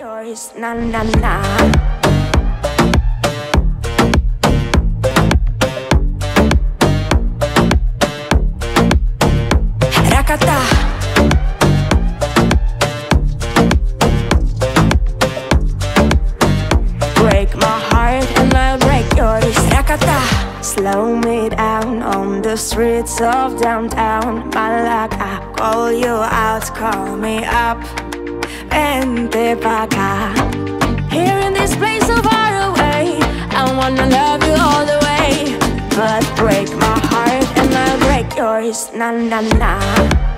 stories, na na na. Rakata. Slow me down on the streets of downtown. Malaga, call you out, call me up. Vente pa' acá. Here in this place so far away, I wanna love you all the way. But break my heart and I'll break yours, na na na.